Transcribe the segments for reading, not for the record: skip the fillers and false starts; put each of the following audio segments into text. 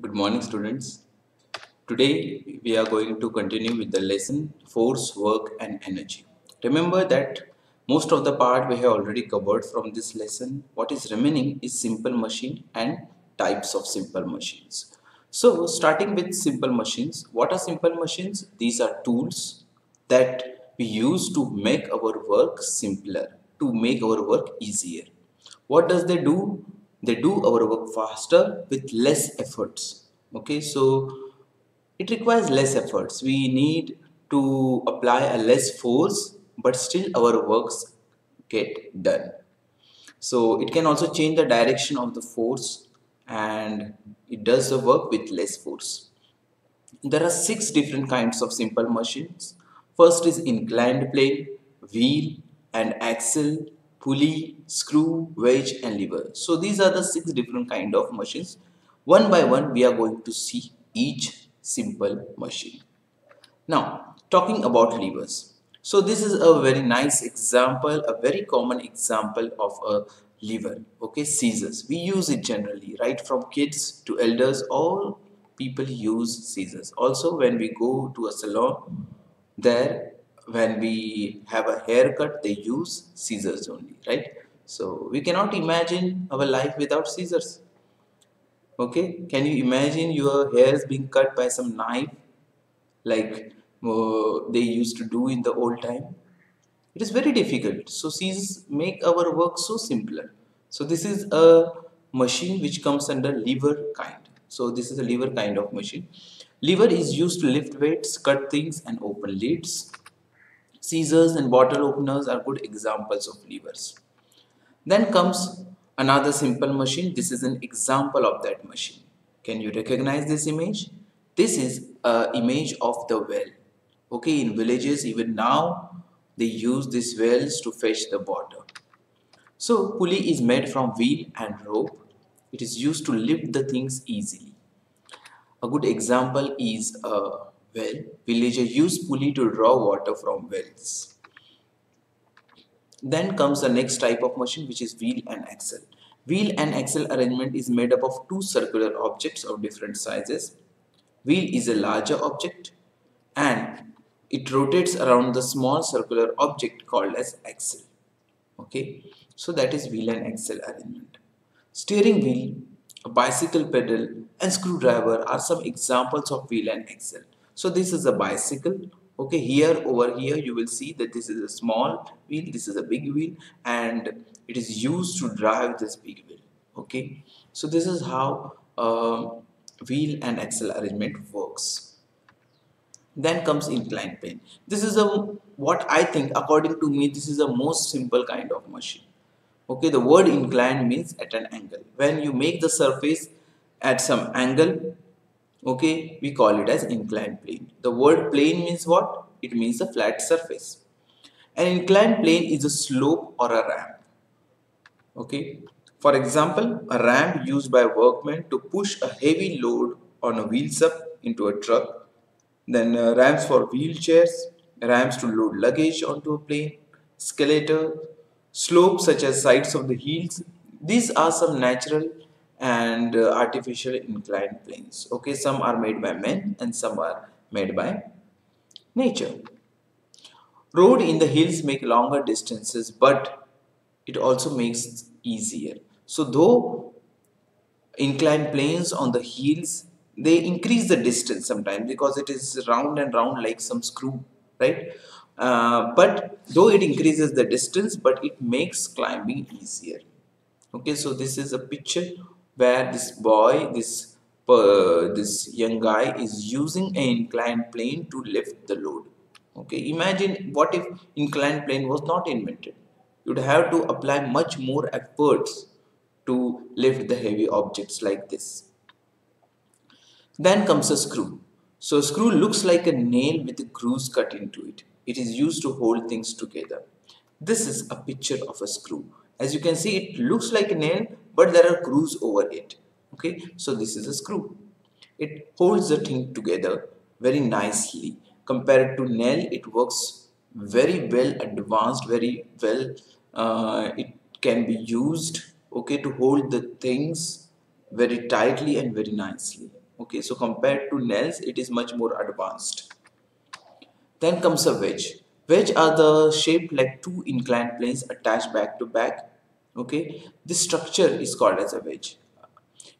Good morning, students. Today we are going to continue with the lesson force, work and energy. Remember that most of the part we have already covered from this lesson. What is remaining is simple machine and types of simple machines. So starting with simple machines, what are simple machines? These are tools that we use to make our work simpler, to make our work easier. What does they do? They do our work faster with less efforts. Okay, so it requires less efforts. We need to apply a less force, but still our works get done. So it can also change the direction of the force and it does the work with less force. There are 6 different kinds of simple machines. First is inclined plane, wheel and axle, pulley, screw, wedge and lever. So these are the 6 different kind of machines. One by one we are going to see each simple machine. Now talking about levers. So this is a very nice example, a very common example of a lever. Okay, scissors. We use it generally, right from kids to elders, all people use scissors. Also when we go to a salon, there when we have a haircut, they use scissors only, right? So we cannot imagine our life without scissors. Okay, can you imagine your hairs being cut by some knife like they used to do in the old time? It is very difficult. So scissors make our work so simpler. So this is a machine which comes under lever kind. So this is a lever kind of machine. Lever is used to lift weights, cut things and open lids. Scissors and bottle openers are good examples of levers. Then comes another simple machine. This is an example of that machine. Can you recognize this image? This is an image of the well. Okay, in villages even now they use these wells to fetch the water. So pulley is made from wheel and rope. It is used to lift the things easily. A good example is a well. Villagers use pulley to draw water from wells. Then comes the next type of machine, which is wheel and axle. Wheel and axle arrangement is made up of 2 circular objects of different sizes. Wheel is a larger object and it rotates around the small circular object called as axle. Okay, so that is wheel and axle arrangement. Steering wheel, a bicycle pedal and screwdriver are some examples of wheel and axle. So this is a bicycle. Okay, here over here you will see that this is a small wheel, this is a big wheel and it is used to drive this big wheel. Okay, so this is how wheel and axle arrangement works. Then comes inclined plane. This is what I think, according to me, this is the most simple kind of machine. Okay, the word inclined means at an angle. When you make the surface at some angle, okay, we call it as inclined plane. The word plane means what? It means a flat surface. An inclined plane is a slope or a ramp. Okay, for example, a ramp used by workmen to push a heavy load on a wheel sub into a truck. Then ramps for wheelchairs, ramps to load luggage onto a plane, escalator, slopes such as sides of the hills. These are some natural and artificial inclined planes. Okay, some are made by men and some are made by nature. Road in the hills make longer distances, but it also makes it easier. So though inclined planes on the hills, they increase the distance sometimes because it is round and round like some screw, right? But though it increases the distance, but it makes climbing easier. Okay, so this is a picture where this boy, this young guy is using an inclined plane to lift the load. Okay, imagine what if inclined plane was not invented. You'd have to apply much more efforts to lift the heavy objects like this. Then comes a screw. So a screw looks like a nail with a grooves cut into it. It is used to hold things together. This is a picture of a screw. As you can see, it looks like a nail, but there are grooves over it. Okay, so this is a screw. It holds the thing together very nicely. Compared to nail, it works very well advanced, very well. It can be used, okay, to hold the things very tightly and very nicely. Okay, so compared to nails, it is much more advanced. Then comes a wedge. Wedge are the shaped like two inclined planes attached back to back. Okay, this structure is called as a wedge.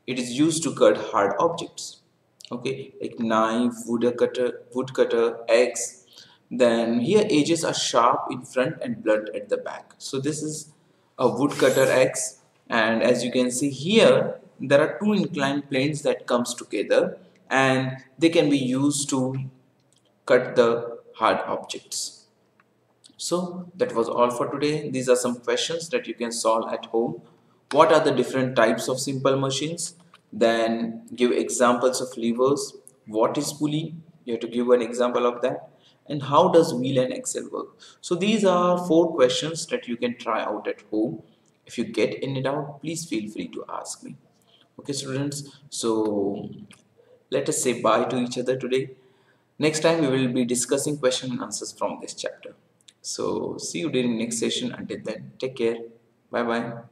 It is used to cut hard objects. Okay, like knife, wood cutter, axe. Then here edges are sharp in front and blunt at the back. So this is a wood cutter axe, and as you can see here, there are two inclined planes that comes together, and they can be used to cut the hard objects. So that was all for today. These are some questions that you can solve at home. What are the different types of simple machines? Then give examples of levers. What is pulley? You have to give an example of that. And how does wheel and axle work? So these are 4 questions that you can try out at home. If you get any doubt, please feel free to ask me. Okay students, so let us say bye to each other today. Next time we will be discussing question and answers from this chapter. So see you during next session. Until then, take care. Bye bye.